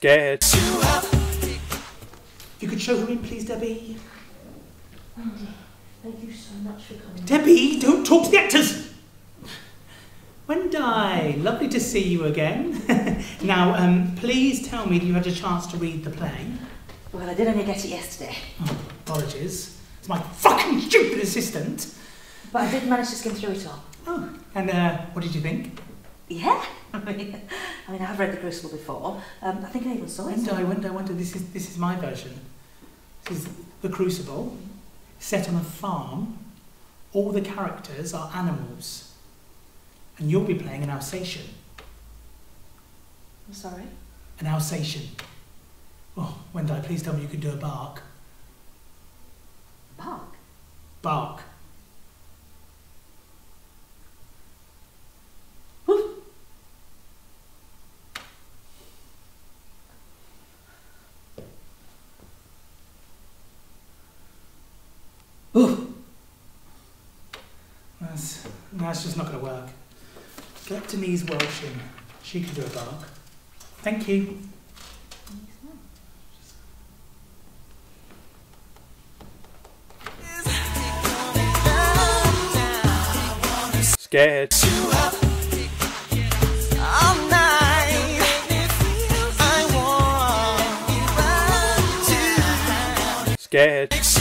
scared. If you could show her in, please, Debbie. Wendi, thank you so much for coming. Debbie, don't talk to the actors! Wendi, lovely to see you again. Now, please tell me that you had a chance to read the play. Well, I did only get it yesterday. Oh, apologies. It's my fucking stupid assistant. But I did manage to skim through it all. Oh, and what did you think? Yeah. I mean, I have read The Crucible before. I think I even saw it. Wendi, this is my version. This is The Crucible, set on a farm. All the characters are animals. And you'll be playing an Alsatian. I'm sorry? An Alsatian. Oh, Wendi, please tell me you could do a bark. Bark? Bark. Ooh. That's just not going to work. Get Denise Welsh in. She can do a bark. Thank you. Scared. Scared.